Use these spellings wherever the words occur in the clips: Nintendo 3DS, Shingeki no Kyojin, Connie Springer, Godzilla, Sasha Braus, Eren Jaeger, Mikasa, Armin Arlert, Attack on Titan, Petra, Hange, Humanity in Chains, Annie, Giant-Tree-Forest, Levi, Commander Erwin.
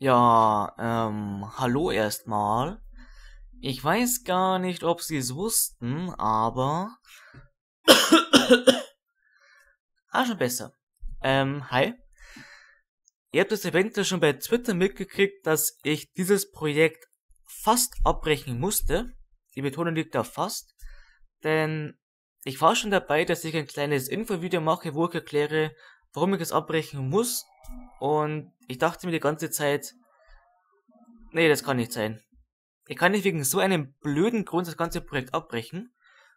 Ja, hallo erstmal. Ich weiß gar nicht, ob Sie es wussten, aber... schon besser. Hi. Ihr habt es eventuell schon bei Twitter mitgekriegt, dass ich dieses Projekt fast abbrechen musste. Die Betonung liegt da fast. Denn ich war schon dabei, dass ich ein kleines Infovideo mache, wo ich erkläre, warum ich es abbrechen muss. Und ich dachte mir die ganze Zeit, nee, das kann nicht sein. Ich kann nicht wegen so einem blöden Grund das ganze Projekt abbrechen.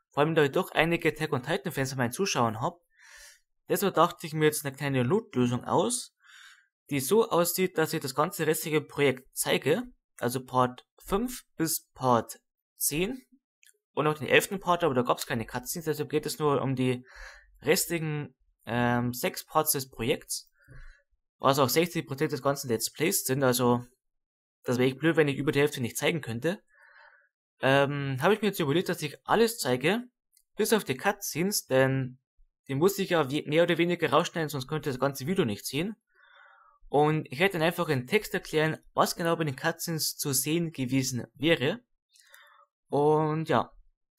Vor allem, da ich doch einige Attack on Titan Fans bei meinen Zuschauern habe. Deshalb dachte ich mir jetzt eine kleine Notlösung aus, die so aussieht, dass ich das ganze restliche Projekt zeige, also Part 5 bis Part 10 und auch den 11. Part, aber da gab es keine Cutscenes, deshalb geht es nur um die restlichen 6 Parts des Projekts, was auch 60% des ganzen Let's Plays sind, also das wäre ich blöd, wenn ich über die Hälfte nicht zeigen könnte. Habe ich mir jetzt überlegt, dass ich alles zeige, bis auf die Cutscenes, denn die muss ich ja mehr oder weniger rausschneiden, sonst könnte das ganze Video nicht sehen. Und ich werde dann einfach in Text erklären, was genau bei den Cutscenes zu sehen gewesen wäre. Und ja,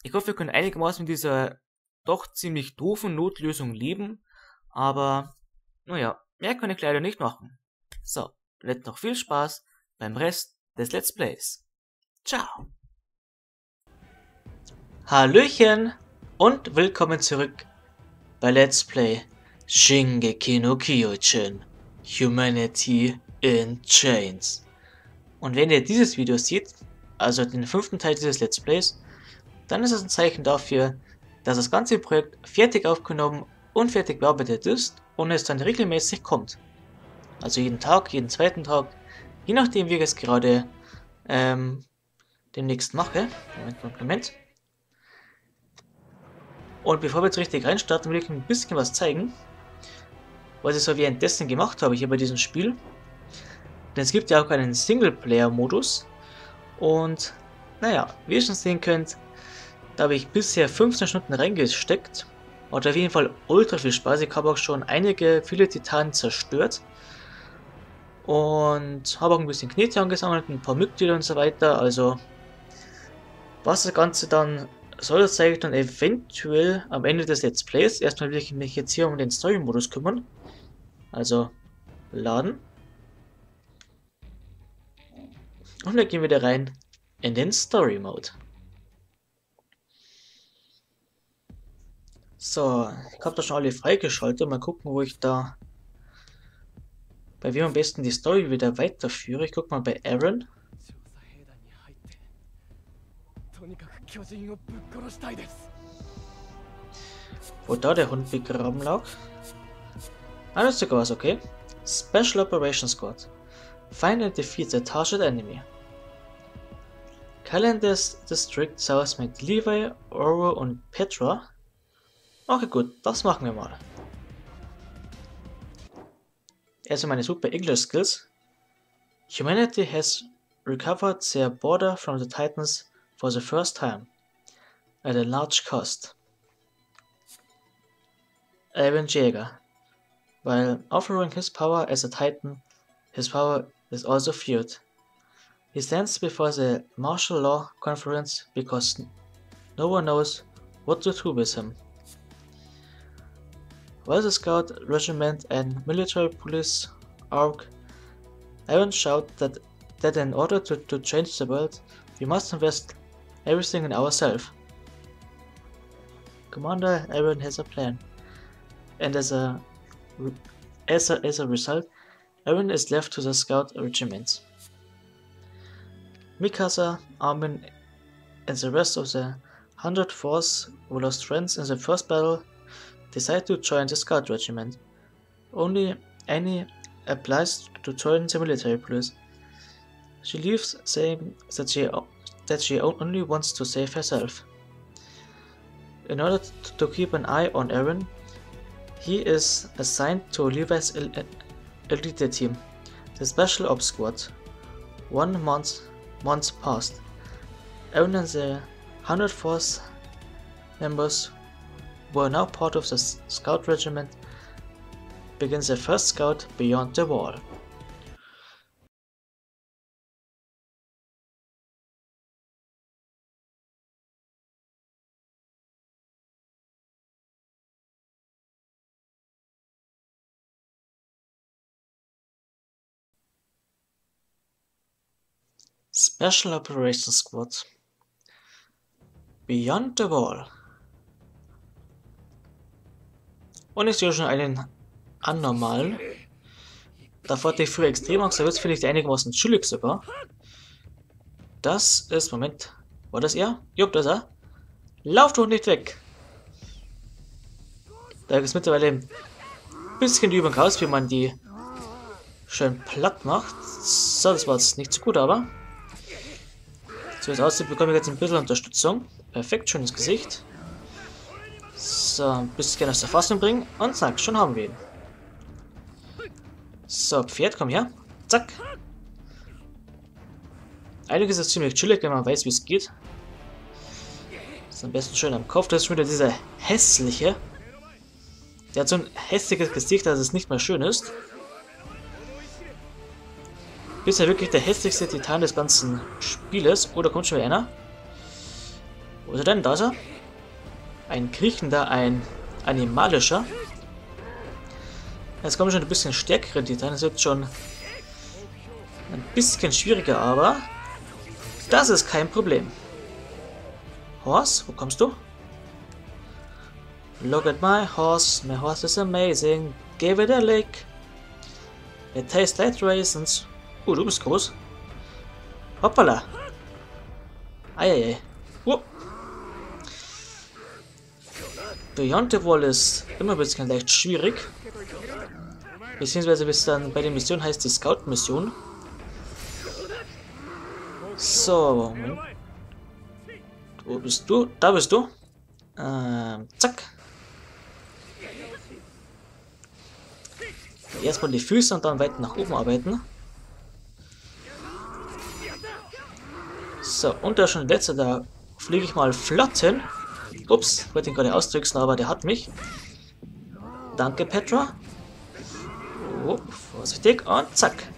ich hoffe, wir können einigermaßen mit dieser doch ziemlich doofen Notlösung leben. Aber, naja, mehr kann ich leider nicht machen. So, bleibt noch viel Spaß beim Rest des Let's Plays. Ciao! Hallöchen und willkommen zurück bei Let's Play Shingeki no Kyojin, Humanity in Chains. Und wenn ihr dieses Video seht, also den 5. Teil dieses Let's Plays, dann ist es ein Zeichen dafür, dass das ganze Projekt fertig aufgenommen und fertig bearbeitet ist und es dann regelmäßig kommt. Also jeden Tag, jeden zweiten Tag, je nachdem wie ich es gerade demnächst mache. Moment. Und bevor wir jetzt richtig reinstarten, will ich ein bisschen was zeigen, was ich so währenddessen gemacht habe hier bei diesem Spiel. Denn es gibt ja auch einen Singleplayer-Modus. Und naja, wie ihr schon sehen könnt, da habe ich bisher 15 Stunden reingesteckt. Hat auf jeden Fall ultra viel Spaß. Ich habe auch schon viele Titanen zerstört. Und habe auch ein bisschen Knete angesammelt, ein paar Mitglieder und so weiter. Also, was das Ganze dann... das zeige ich dann eventuell am Ende des Let's Plays. Erstmal will ich mich jetzt hier um den Story-Modus kümmern. Also, laden. Und dann gehen wir wieder rein in den Story-Mode. So, ich habe da schon alle freigeschaltet. Mal gucken, wo ich da... bei wem am besten die Story wieder weiterführe. Ich gucke mal bei Eren. Wo da der Hund begraben lag. Ah, das ist sogar was, okay. Special Operations Squad. Find and defeat the target enemy. Calendars District South mit Levi, Oro und Petra. Okay, gut, das machen wir mal. Also meine super English Skills. Humanity has recovered their border from the Titans for the first time, at a large cost. Eren Jaeger. While offering his power as a titan, his power is also feared. He stands before the martial law conference because no one knows what to do with him. While the scout regiment and military police arc, Eren shouts that in order to change the world, we must invest everything in ourselves. Commander Erwin has a plan, and as a result, Erwin is left to the scout regiments. Mikasa, Armin, and the rest of the 100th force who lost friends in the first battle decide to join the scout regiment. Only Annie applies to join the military police. She leaves saying that she only wants to save herself. In order to keep an eye on Eren, he is assigned to Levi's elite team, the Special Ops Squad. 1 month passed. Eren and the 100th Force members, who are now part of the Scout Regiment, begin their first scout beyond the wall. Special Operations Squad. Beyond the Wall. Und ich sehe schon einen anormalen. Davor hatte ich früher Extremangst, da wird es vielleicht einigermaßen chillig sogar. Das ist, Moment, war das er? Jupp, das ist er. Lauf doch nicht weg! Da ist mittlerweile ein bisschen Übung raus, wie man die schön platt macht. So, das war jetzt nicht so gut, aber so wie es aussieht, bekomme ich jetzt ein bisschen Unterstützung. Perfekt, schönes Gesicht. So, ein bisschen aus der Fassung bringen und zack, schon haben wir ihn. So, Pferd, komm her. Zack. Einiges ist ziemlich chillig, wenn man weiß, wie es geht. Ist am besten schön am Kopf. Das ist schon wieder dieser hässliche. Der hat so ein hässliches Gesicht, dass es nicht mehr schön ist. Ist ja wirklich der hässlichste Titan des ganzen Spieles. Oh, da kommt schon wieder einer. Wo ist er denn? Da ist er. Ein kriechender, ein animalischer. Jetzt kommen schon ein bisschen stärkere Titanen. Das wird schon ein bisschen schwieriger, aber das ist kein Problem. Horse, wo kommst du? Look at my horse is amazing. Give it a lick. It tastes like raisins. Du bist groß. Hoppala. Eieiei. Beyond the Wall ist immer ein bisschen leicht schwierig. Beziehungsweise bis dann bei der Mission heißt die Scout-Mission. So. Wo bist du? Da bist du. Zack. Erstmal die Füße und dann weiter nach oben arbeiten. So, und da schon der letzte, da fliege ich mal flott hin. Ups, wollte ihn gerade austricksen, aber der hat mich. Danke, Petra. Oh, vorsichtig und zack.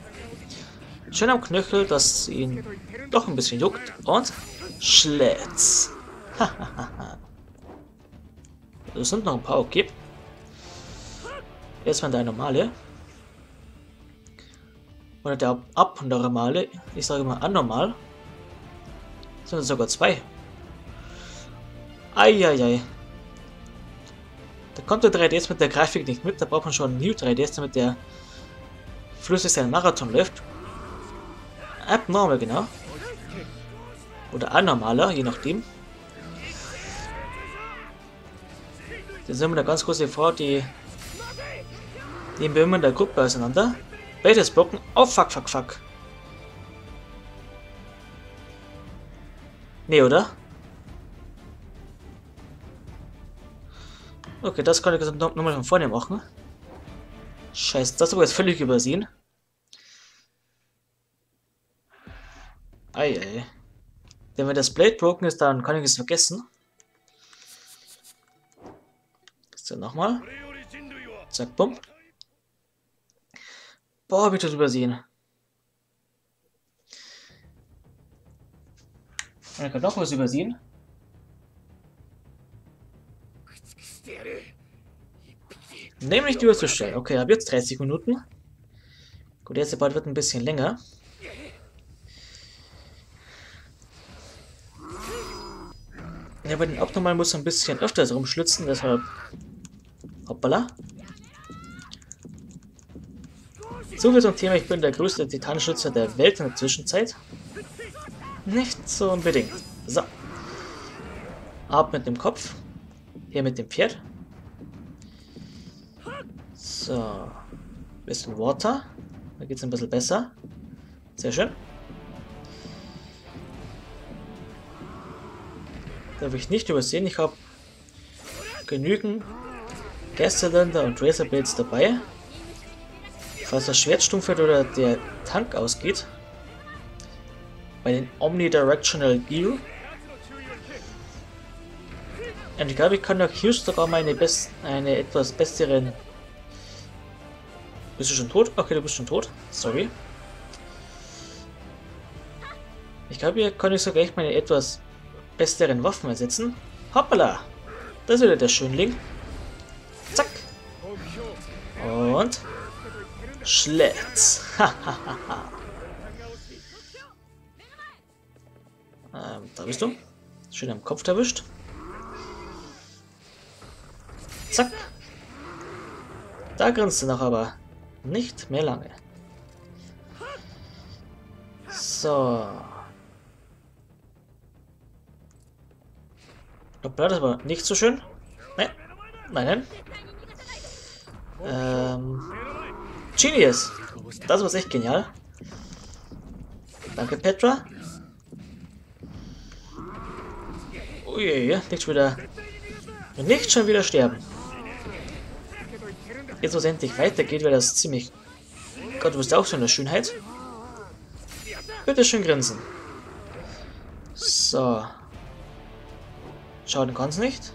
Schön am Knöchel, dass ihn doch ein bisschen juckt und Schlitz. Hahaha. Es sind noch ein paar, okay. Erstmal der normale. Oder der abnormale. Ich sage immer anormal. Das sind sogar zwei. Eieiei. Da kommt der 3DS mit der Grafik nicht mit. Da braucht man schon einen New 3DS, damit der flüssig seinen Marathon läuft. Abnormal, genau. Oder anormaler, je nachdem. Das ist immer eine ganz große Frau, die nehmen wir immer in der Gruppe auseinander. Beides blocken. Oh, fuck, fuck, fuck. Nee, oder? Okay, das kann ich jetzt nochmal von vorne machen. Scheiße, das habe ich jetzt völlig übersehen. Eieiei. Denn wenn das Blade broken ist, dann kann ich es vergessen. So, nochmal. Zack, bumm. Boah, hab ich das übersehen. Ich kann doch was übersehen. Nämlich die Uhr zu stellen. Okay, ab jetzt 30 Minuten. Gut, jetzt der Part wird ein bisschen länger. Ja, bei den Abnormalen muss man ein bisschen öfters rumschlitzen, deshalb. Hoppala. So viel zum Thema, ich bin der größte Titanschütze der Welt in der Zwischenzeit. Nicht so unbedingt. So. Ab mit dem Kopf. Hier mit dem Pferd. So. Bisschen Water. Da geht es ein bisschen besser. Sehr schön. Darf ich nicht übersehen. Ich habe genügend Gaszylinder und Razorblades dabei. Falls das Schwert stumpf wird oder der Tank ausgeht. Bei den Omnidirectional Gear. Und ich glaube, ich kann auch hier sogar meine etwas besseren. Bist du schon tot? Okay, du bist schon tot. Sorry. Ich glaube, hier kann ich sogar echt meine etwas besseren Waffen ersetzen. Hoppala! Das ist wieder der Schönling. Zack! Und. Schlitz! Hahaha. Da bist du. Schön am Kopf erwischt. Zack. Da grinst du noch, aber nicht mehr lange. So. Das war nicht so schön. Nein. Nein, nein. Genius. Das war echt genial. Danke, Petra. Oh je, nicht schon wieder sterben. Jetzt, wo es endlich weitergeht, wäre das ziemlich... Gott, du bist auch so in der Schönheit. Bitte schön grinsen. So. Schaden kann's nicht.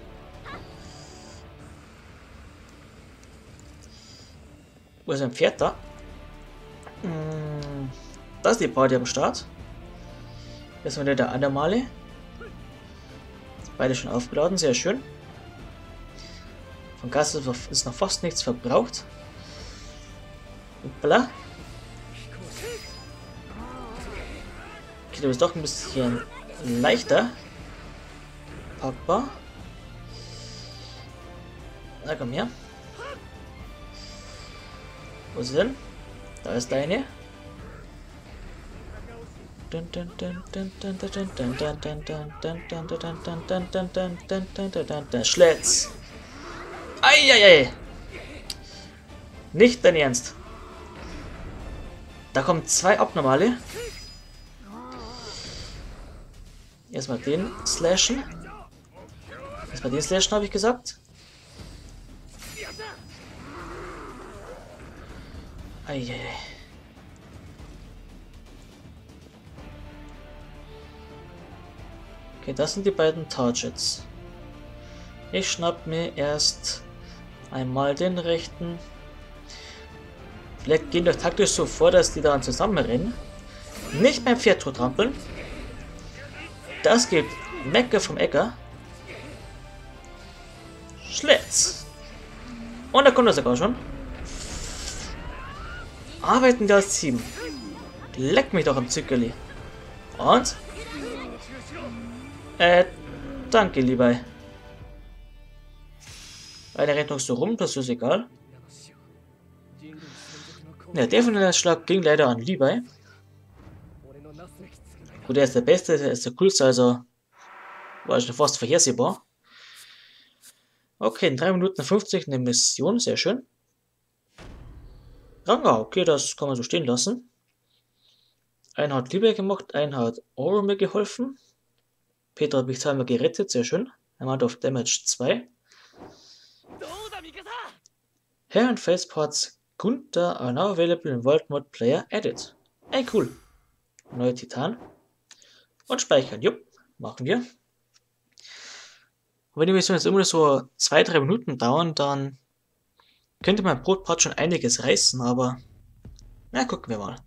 Wo ist ein Pferd da? Das ist die Party am Start. Das ist wieder der Andermale. Beide schon aufgeladen, sehr schön. Von Gas ist noch fast nichts verbraucht. Hoppla. Okay, du bist doch ein bisschen leichter. Papa. Na komm her. Wo ist sie denn? Da ist deine. Schlitz. Eieiei. Nicht dein Ernst. Da kommen zwei Abnormale. Erstmal den slashen. Erstmal den slashen, habe ich gesagt. Eieiei. Okay, das sind die beiden Targets. Ich schnapp mir erst einmal den rechten. Vielleicht gehen wir taktisch so vor, dass die dann zusammenrennen. Nicht beim Pferd tot trampeln. Das geht Mecke vom Äcker. Schlitz. Und da kommt das sogar schon. Arbeiten wir als Team. Leck mich doch am Zückerli. Und? Danke, Levi. Einer rennt noch so rum, das ist egal. Ja, der von der Schlag ging leider an Levi. Gut, er ist der Beste, er ist der Coolste, also war schon fast vorhersehbar. Okay, in 3 Minuten 50 eine Mission, sehr schön. Ranga, okay, das kann man so stehen lassen. Einer hat Levi gemacht, einer hat Orum mir geholfen. Petra hat mich zweimal gerettet, sehr schön. Einmal auf Damage 2. Hair and Face Parts Gunther are now available in World Mode Player Edit. Ey, cool. Neuer Titan. Und speichern. Jupp, machen wir. Und wenn die Mission jetzt immer so 2-3 Minuten dauern, dann könnte mein Brotpart schon einiges reißen, aber na, gucken wir mal.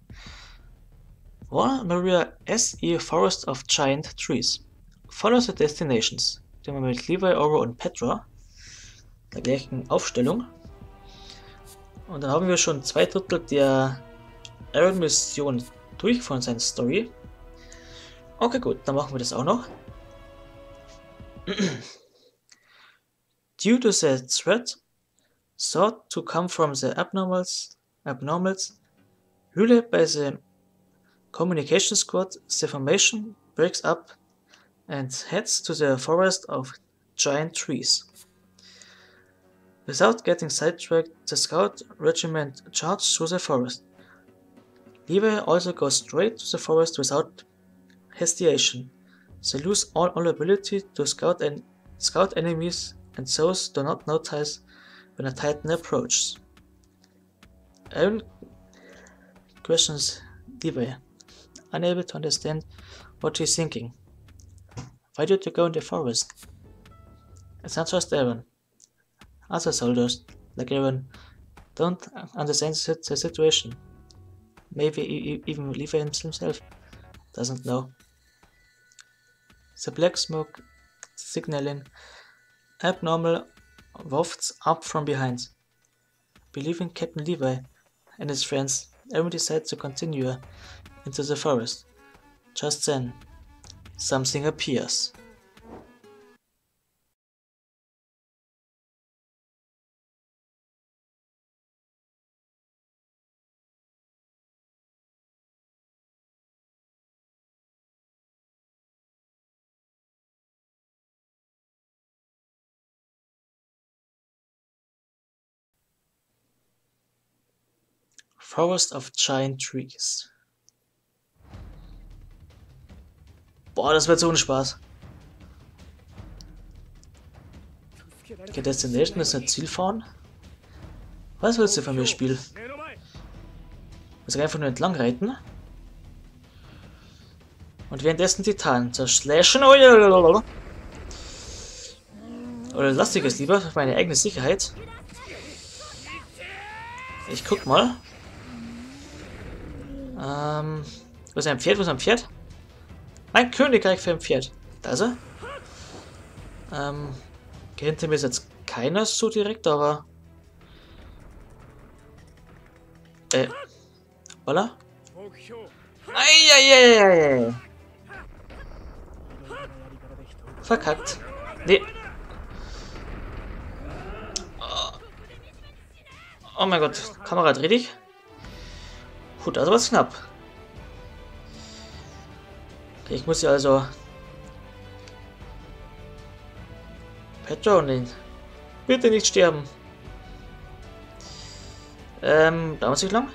Warner Maria S.E. Forest of Giant Trees. Follows the Destinations. Den wir mit Levi, Oro und Petra der gleichen Aufstellung. Und dann haben wir schon 2 Drittel der Eren-Mission durch von seiner Story. Okay, gut, dann machen wir das auch noch. Due to the threat, sought to come from the abnormals, relayed by the communication squad, the formation breaks up and heads to the forest of giant trees. Without getting sidetracked, the scout regiment charged through the forest. Levi also goes straight to the forest without hesitation. They lose all ability to scout enemies and those do not notice when a titan approaches. Aaron questions Levi, unable to understand what he's thinking. Why did you go in the forest? It's not just Aaron. Other soldiers, like Eren, don't understand the situation. Maybe even Levi himself doesn't know. The black smoke signaling abnormal wafts up from behind. Believing Captain Levi and his friends, Eren decides to continue into the forest. Just then, something appears. Forest of Giant Trees. Boah, das wird so ein Spaß. Okay, Destination ist ein Zielfahren. Was willst du von mir, Spiel? Willst du einfach nur entlang reiten? Und währenddessen Titanen zerschläschen. Oder lass dich es lieber, für meine eigene Sicherheit. Ich guck mal. Wo ist ein Pferd? Wo ist ein Pferd? Mein Königreich für ein Pferd. Da ist er. Hinter mir ist jetzt keiner so direkt, aber... Voilà. Eieieiei. Verkackt. Nee. Oh mein Gott. Kamera, dreh dich. Gut, also was knapp. Okay, ich muss hier also Petra und den. Bitte nicht sterben. Da muss ich lang.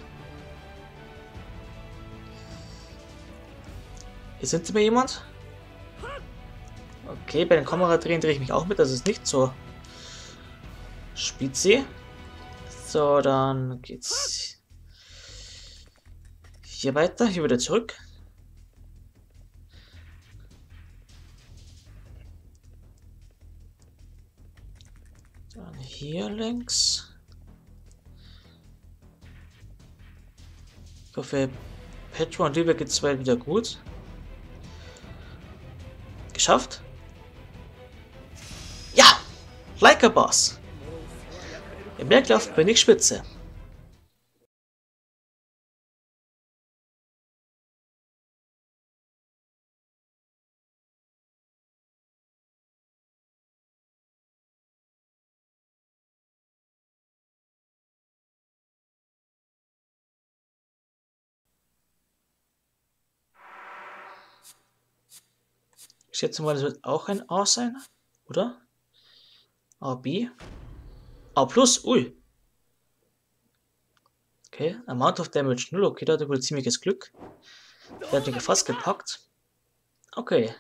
Hier sind mir jemand. Okay, bei den Kameradrehen drehe ich mich auch mit, das ist nicht so spitze. So, dann geht's hier weiter, hier wieder zurück. Dann hier links. Ich hoffe, Petra und Levi geht es bald wieder gut. Geschafft? Ja! Like a boss! Im Berglauf bin ich Spitze. Ich schätze mal, das wird auch ein A sein, oder? A, B. A plus, ui. Okay, Amount of Damage 0, okay, da hat er wohl ziemliches Glück. Der hat mich fast gepackt. Okay.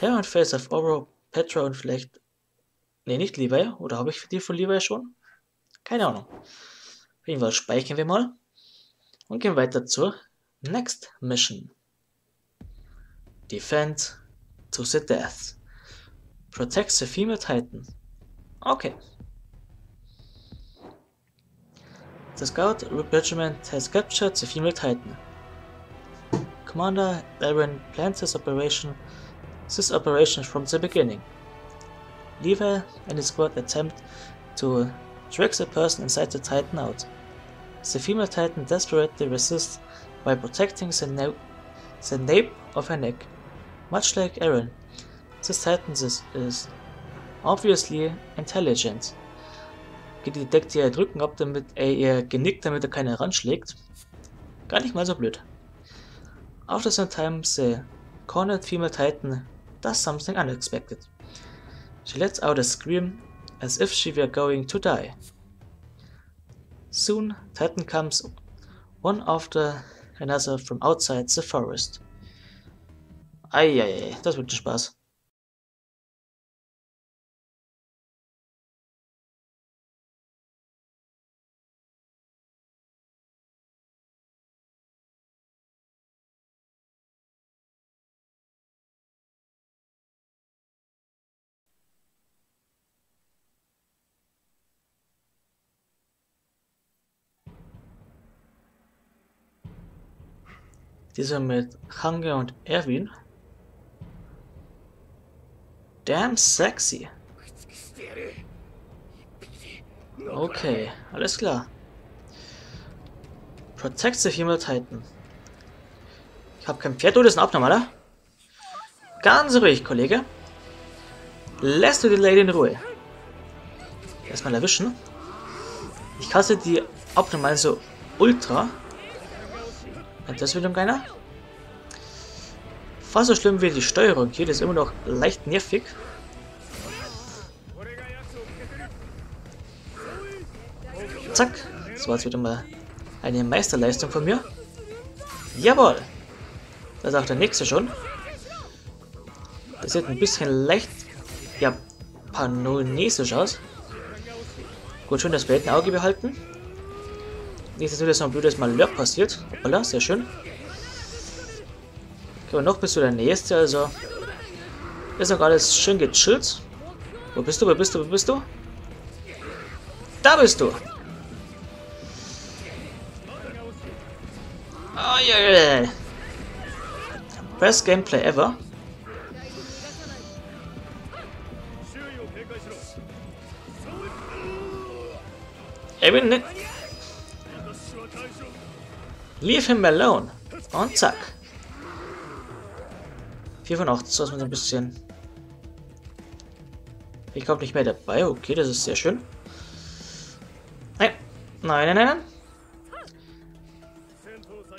Hair and Face of Oro, Petra und vielleicht... Ne, nicht Levi, oder habe ich die von Levi schon? Keine Ahnung. Auf jeden Fall speichern wir mal. Und gehen weiter zur Next Mission. Defend to the death. Protect the female titan. Okay. The scout regiment has captured the female titan. Commander Erwin plans this operation from the beginning. Levi and his squad attempt to drag the person inside the titan out. The female titan desperately resists by protecting the nape of her neck. Much like Eren, this titan is obviously intelligent. Deckt ihr Drücken ab, damit ihr Genick, damit er keiner ranschlägt. Gar nicht mal so blöd. After some time, the cornered female titan does something unexpected. She lets out a scream as if she were going to die. Soon, titan comes one after another from outside the forest. Eieiei, das wird Spaß. Dieser mit Hange und Erwin. Damn sexy. Okay, alles klar. Protect the female titan. Ich hab kein Pferd, oder? Das ist ein Abnormaler. Ganz ruhig, Kollege. Lässt du die Lady in Ruhe. Erstmal erwischen. Ich kaste die abnormal so ultra. Und das wird um keiner. Fast so schlimm wie die Steuerung hier, das ist immer noch leicht nervig. Zack, das war jetzt wieder mal eine Meisterleistung von mir. Jawohl, das ist auch der nächste schon. Das sieht ein bisschen leicht, ja, panonesisch aus. Gut, schön, dass wir ein Auge behalten. Nicht, dass nur das noch ein blödes Malheur passiert. Hoppala, sehr schön. Okay, aber noch bist du der Nächste, also ist noch alles schön gechillt. Wo bist du, wo bist du, wo bist du? Da bist du! Oh, yeah. Best Gameplay ever. Ich bin nicht... Leave him alone. Und zack. 4 von 8, so ist man ein bisschen... Ich glaube nicht mehr dabei, okay, das ist sehr schön. Nein, nein, nein, nein.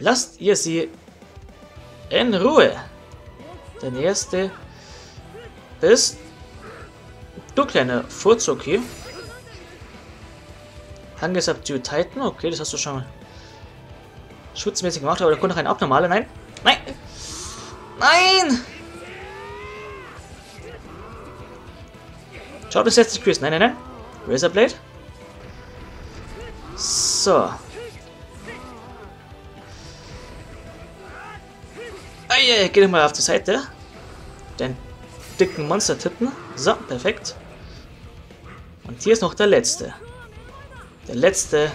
Lasst ihr sie in Ruhe. Der Nächste bist du, kleiner Furzog hier. Hange subdue Titan, okay, das hast du schon schutzmäßig gemacht, aber da kommt noch ein abnormaler, nein, nein, nein! Schaut, das jetzt die Quiz. Nein, nein, nein. Razorblade. So. Eieiei, geh doch mal auf die Seite. Den dicken Monster tippen. So, perfekt. Und hier ist noch der Letzte. Der Letzte,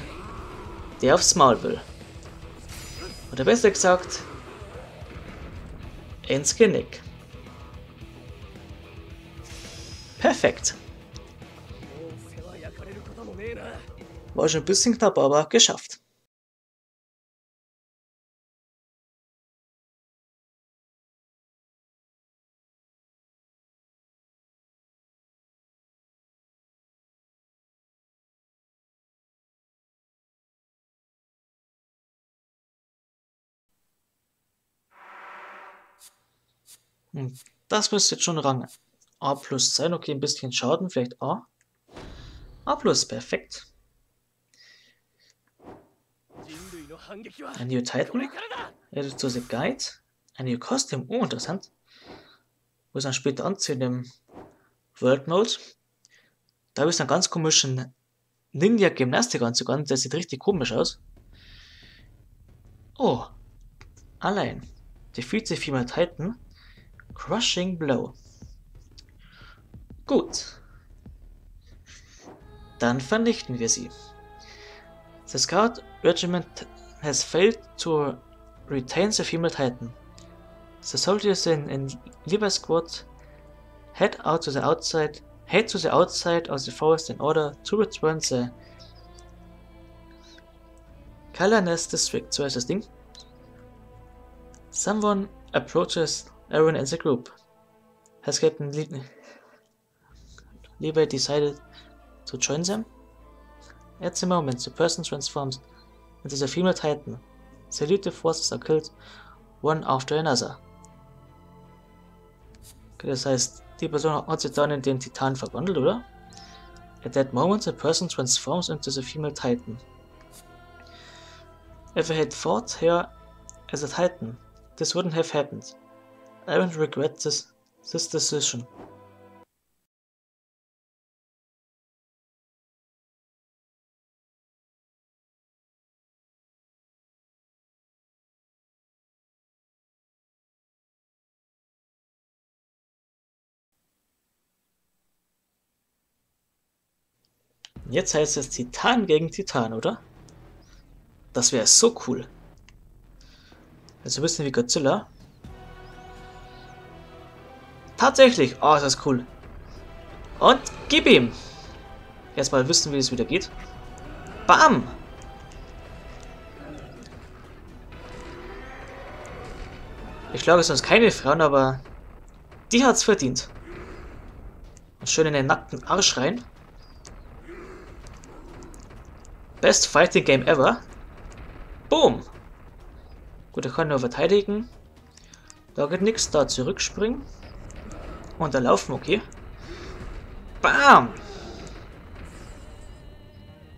der aufs Maul will. Oder besser gesagt, ins Genick. Perfekt. War schon ein bisschen knapp, aber geschafft. Das müsste jetzt schon Rang A+ sein. Okay, ein bisschen Schaden, vielleicht A. A+, perfekt. A new Titan. Added to the Guide. A new Costume. Oh, interessant. Muss man später anziehen im World Mode. Da habe ich einen ganz komischen Ninja-Gymnastikanzug an. Der sieht richtig komisch aus. Oh. Allein. Defeat the Female Titan. Crushing Blow. Gut. Dann vernichten wir sie. The Scout Regiment has failed to retain the female titan. The soldiers in Levi's squad head to the outside of the forest in order to return the Kalanes District. So heißt das Ding. Someone approaches Erwin and the group. Has Captain Levi decided to join them? At the moment, the person transforms into the female titan. The elite forces are killed one after another. Okay, das heißt, die Person hat sich dann in den Titan verwandelt, oder? At that moment, the person transforms into the female titan. If I had fought her as a titan, this wouldn't have happened. I don't regret this decision. Jetzt heißt es Titan gegen Titan, oder? Das wäre so cool. Also ein bisschen wie Godzilla. Tatsächlich! Oh, ist das cool. Und gib ihm! Erstmal wissen, wie es wieder geht. Bam! Ich schlage sonst keine Frauen, aber Die hat's verdient. Und schön in den nackten Arsch rein. Best Fighting Game ever. Boom. Gut, er kann nur verteidigen. Da geht nichts, da zurückspringen. Und da laufen, okay. Bam!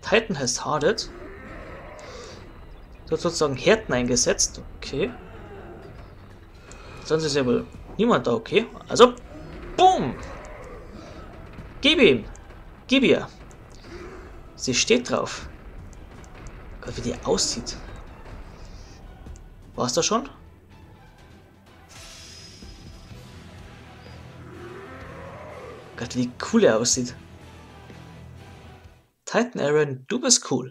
Titan has hardened. Da hat sozusagen Härten eingesetzt. Okay. Sonst ist ja wohl niemand da, okay. Also, boom! Gib ihm! Gib ihr! Sie steht drauf. Gott, wie die aussieht. War's da schon? Gott, wie cool er aussieht. Titan Eren, du bist cool.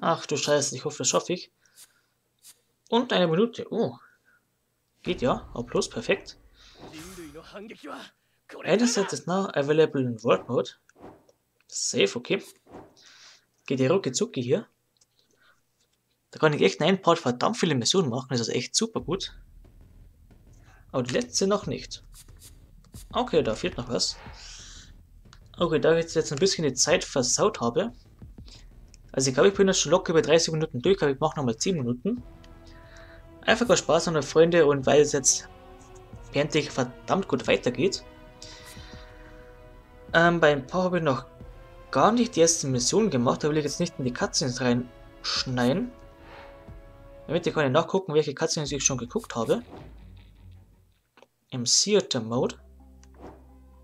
Ach du Scheiße, ich hoffe, das schaffe ich. Und eine Minute. Oh. Geht ja. Auch bloß perfekt. Any set is now available in World Mode. Safe, okay. Geht ja rucki zucki hier. Da kann ich echt in einem Part verdammt viele Missionen machen. Das ist echt super gut. Aber die letzte noch nicht. Okay, da fehlt noch was. Okay, da ich jetzt ein bisschen die Zeit versaut habe. Also ich glaube, ich bin jetzt schon locker über 30 Minuten durch, aber ich mache nochmal 10 Minuten. Einfach mal Spaß an meine Freunde und weil es jetzt endlich verdammt gut weitergeht. Bei ein paar habe ich noch gar nicht die erste Mission gemacht, da will ich jetzt nicht in die Cutscenes reinschneiden. Damit ich kann nachgucken, welche Cutscenes ich schon geguckt habe. Im Theater Mode.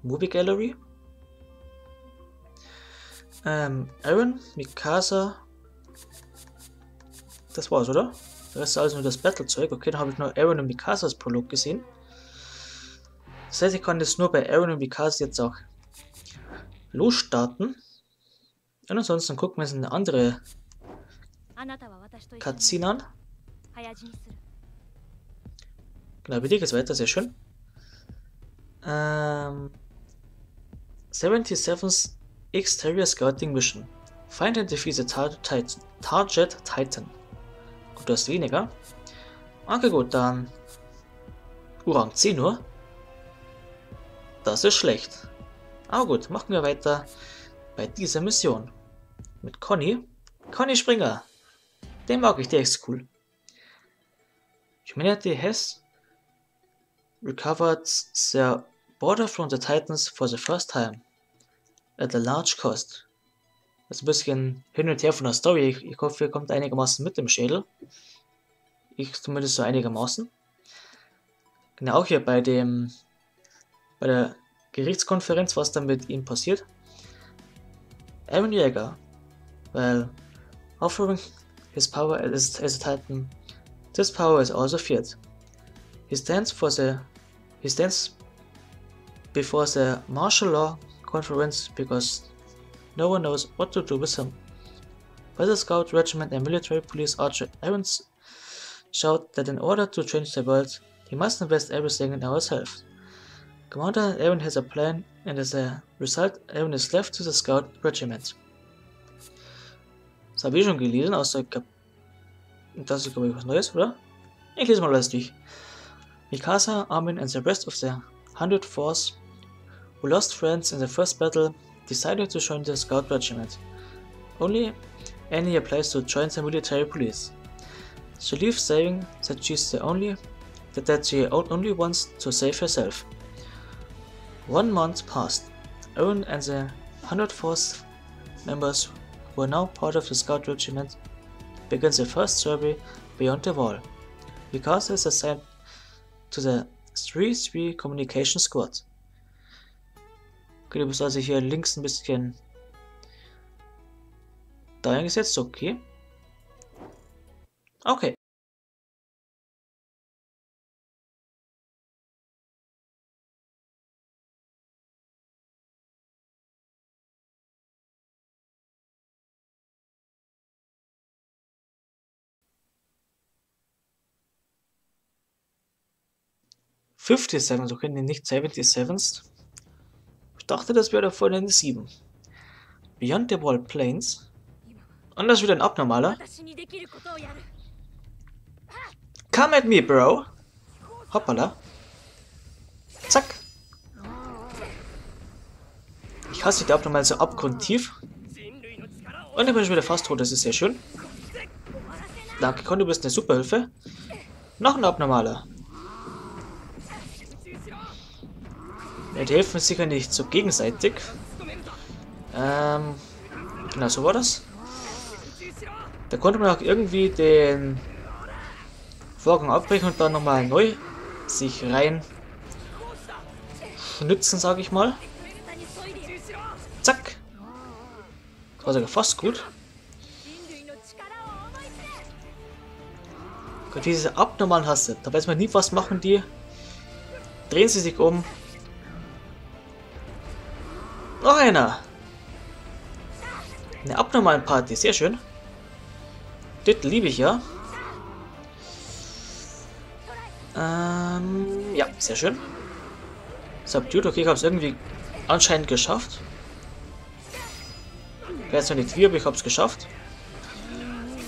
Movie Gallery. Eren, Mikasa. Das war's, oder? Der Rest ist alles nur das Battlezeug. Okay, dann habe ich nur Eren und Mikasas Prolog gesehen. Das heißt, ich kann das nur bei Eren und Mikasa jetzt auch losstarten. Und ansonsten gucken wir uns eine andere Cutscene an. Genau, wie dir geht's weiter, sehr schön. 77's Exterior Scouting Mission. Find and defeat the Target Titan. Gut, du hast weniger. Okay, gut, dann. Rang 10 nur. Das ist schlecht. Aber gut, machen wir weiter bei dieser Mission. Mit Connie. Connie Springer. Den mag ich, der ist cool. Humanity has recovered their border from the Titans for the first time. At a large cost. Das ist ein bisschen hin und her von der Story. Ich hoffe, ihr kommt einigermaßen mit dem Schädel. Ich zumindest so einigermaßen. Genau, auch hier bei der Gerichtskonferenz, was dann mit ihm passiert. Armin Jaeger, well, offering his power as a Titan, this power is also feared. He stands before the martial law conference because no one knows what to do with him. Battle Scout Regiment and Military Police Archer Eren shout that in order to change the world, he must invest everything in ourselves. Commander Erwin has a plan, and as a result, Erwin is left to the Scout Regiment. Das habe ich schon gelesen, außer das ist, glaube ich, was Neues, oder? Ich lese mal alles durch. Mikasa, Armin and the rest of the 100th Force, who lost friends in the first battle, decided to join the Scout Regiment. Only Annie applies to join the military police. She leaves saying that she only wants to save herself. 1 month passed. Eren and the 104th members, who are now part of the Scout Regiment, begin their first survey beyond the wall. Mikasa is assigned to the 3-3 Communication Squad. Okay, du bist also hier links ein bisschen da eingesetzt, okay. Okay. 57, okay, nicht 77. Ich dachte, das wäre davor eine 7. Beyond the Wall Plains. Und das ist wieder ein abnormaler. Come at me, bro. Hoppala. Zack. Ich hasse die abnormal so abgrundtief. Und dann bin ich wieder fast tot, das ist sehr schön. Danke, Connie, du bist eine Superhilfe. Noch ein abnormaler. Ja, die helfen sicher nicht so gegenseitig. Genau, so war das. Da konnte man auch irgendwie den Vorgang abbrechen und dann nochmal neu sich rein schnitzen, sage ich mal. Zack. Das war sogar fast gut. Gott, diese abnormalen Hasse. Da weiß man nie, was machen die. Drehen sie sich um. Noch einer. Eine abnormalen Party, sehr schön. Das liebe ich ja. Ja, sehr schön. Subdued, okay, ich habe es irgendwie anscheinend geschafft. Ich weiß noch nicht wie, aber ich habe es geschafft.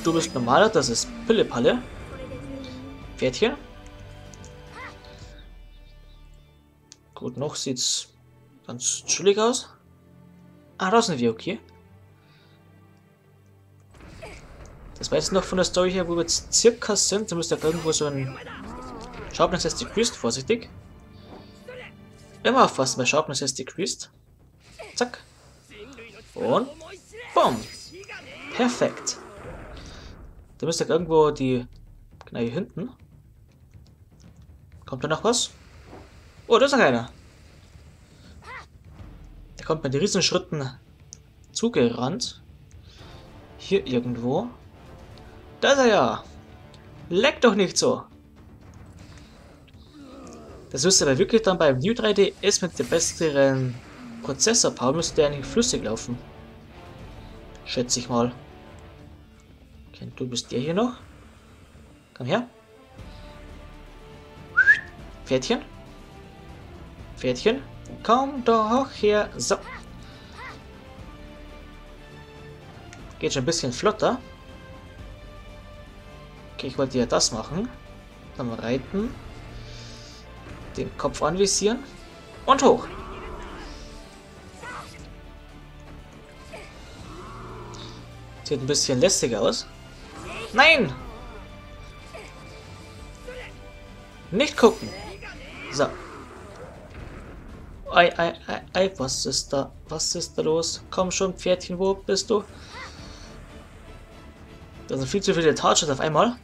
Du bist normaler, das ist Pillepalle. Pferdchen. Gut, noch sieht's ganz chillig aus. Ah, da sind wir, okay. Das weiß ich noch von der Story her, wo wir jetzt circa sind. Da müsste da irgendwo so ein Sharpness has decreased. Vorsichtig. Immer aufpassen bei Sharpness has decreased. Zack. Und boom. Perfekt. Da müsste da irgendwo die... Genau hier hinten. Kommt da noch was? Oh, da ist noch einer. Der kommt mit riesen Schritten zugerannt. Hier irgendwo. Da ist er ja! Leck doch nicht so! Das müsste aber wirklich dann beim New 3DS mit dem besseren Prozessorpower müsste der eigentlich flüssig laufen. Schätze ich mal. Okay, du bist der hier noch. Komm her. Pferdchen. Pferdchen. Komm doch her. So. Geht schon ein bisschen flotter. Ich wollte ja das machen. Dann mal reiten. Den Kopf anvisieren. Und hoch. Sieht ein bisschen lästig aus. Nein! Nicht gucken. So. Ei, was ist da? Was ist da los? Komm schon, Pferdchen, wo bist du? Da sind viel zu viele Touches auf einmal.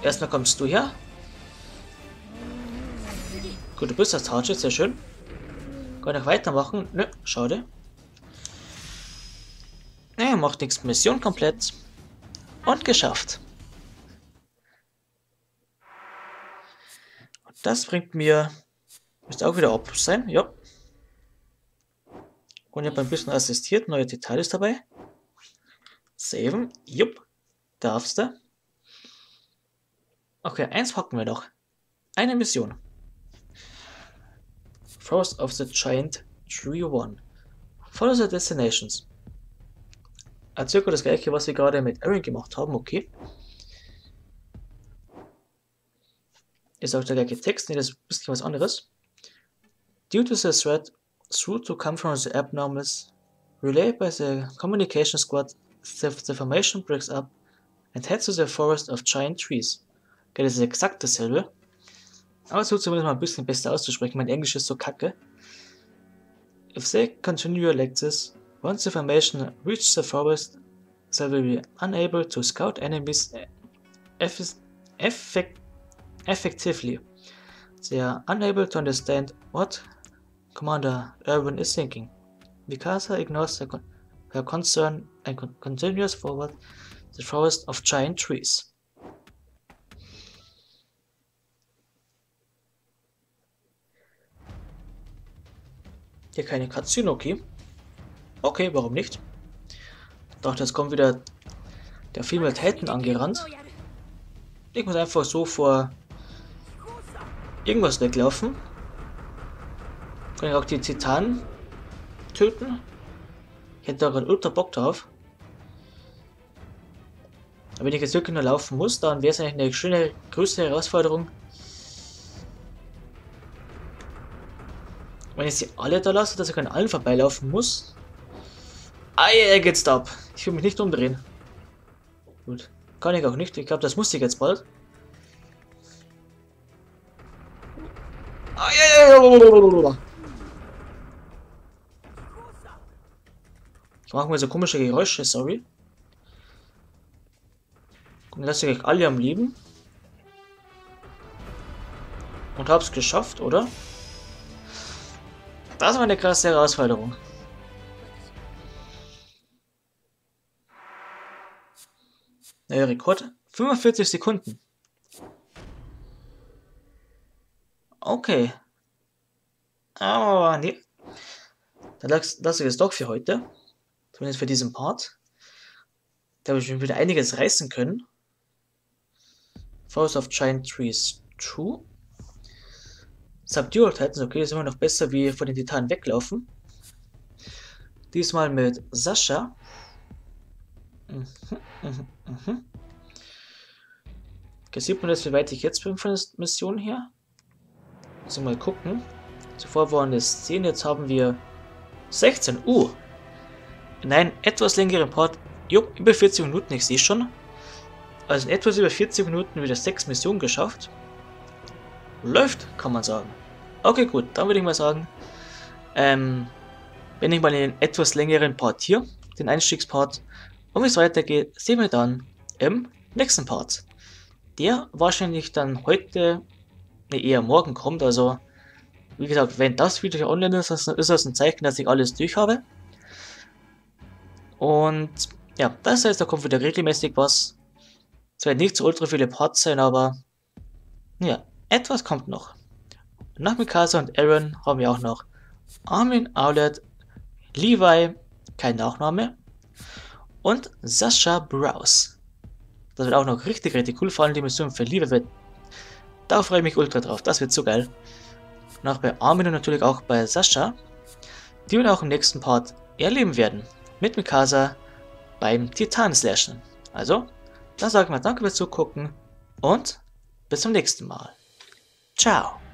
Erstmal kommst du her. Gut, du bist das Touch, sehr schön. Kann ich weitermachen? Nö, schade. Naja, macht nichts. Mission komplett. Und geschafft. Und das bringt mir... Müsste auch wieder ab sein, ja. Und ich habe ein bisschen assistiert. Neue Detail ist dabei. Saven. Jupp. Darfst du. Okay, eins packen wir noch. Eine Mission. Forest of the Giant Tree 1. Follow the Destinations. Circa das gleiche, was wir gerade mit Eren gemacht haben, okay. Ist auch der gleiche Text, nee, das ist ein bisschen was anderes. Due to the threat, through to come from the abnormals, relayed by the communication squad, the formation breaks up and heads to the forest of giant trees. Okay, das ist exakt dasselbe. Aber es wird zumindest mal ein bisschen besser auszusprechen. Mein Englisch ist so kacke. If they continue like this, once the formation reaches the forest, they will be unable to scout enemies effectively. They are unable to understand what Commander Erwin is thinking. Mikasa ignores her concern and continues forward the forest of giant trees. Hier keine Cutscene, okay. Okay, warum nicht? Ich dachte, jetzt kommt wieder der Film mit Helden angerannt. Ich muss einfach so vor irgendwas weglaufen. Kann ich auch die Titanen töten? Ich hätte auch einen ultra Bock drauf. Aber wenn ich jetzt wirklich nur laufen muss, dann wäre es eigentlich eine schöne, größere Herausforderung. Wenn ich sie alle da lasse, dass ich an allen vorbeilaufen muss. Ah, yeah, geht's da ab. Ich will mich nicht umdrehen. Gut. Kann ich auch nicht. Ich glaube, das muss ich jetzt bald. Ah, yeah. Ich mache mal so komische Geräusche, sorry. Dann lasse ich euch alle am Leben. Und hab's geschafft, oder? Das war eine krasse Herausforderung. Neuer Rekord. 45 Sekunden. Okay. Aber nee. Dann lasse ich es doch für heute. Zumindest für diesen Part. Da habe ich wieder einiges reißen können. Forest of Giant Trees 2. Subdual Titans, okay, das ist immer noch besser wie von den Titanen weglaufen. Diesmal mit Sasha. Okay, sieht man das, wie weit ich jetzt bin von der Mission her? Also mal gucken. Zuvor waren es 10, jetzt haben wir 16 Uhr. Nein, etwas längeren Part. Jo, über 40 Minuten, ich sehe schon. Also in etwas über 40 Minuten wieder 6 Missionen geschafft. Läuft, kann man sagen. Okay, gut, dann würde ich mal sagen, wenn ich mal in den etwas längeren Part hier, den Einstiegspart, und wie es weitergeht, sehen wir dann im nächsten Part. Der wahrscheinlich dann heute, ne, eher morgen kommt, also wie gesagt, wenn das Video hier online ist, ist das ein Zeichen, dass ich alles durch habe. Und ja, das heißt, da kommt wieder regelmäßig was. Es werden nicht so ultra viele Parts sein, aber ja, etwas kommt noch. Nach Mikasa und Eren haben wir auch noch Armin Arlert, Levi, kein Nachname, und Sasha Braus. Das wird auch noch richtig, richtig cool, vor allem die Mission für Levi wird. Da freue ich mich ultra drauf, das wird so geil. Und auch bei Armin und natürlich auch bei Sasha, die wir auch im nächsten Part erleben werden. Mit Mikasa beim Titan-Slashen. Also, dann sagen wir danke fürs Zugucken und bis zum nächsten Mal. Ciao.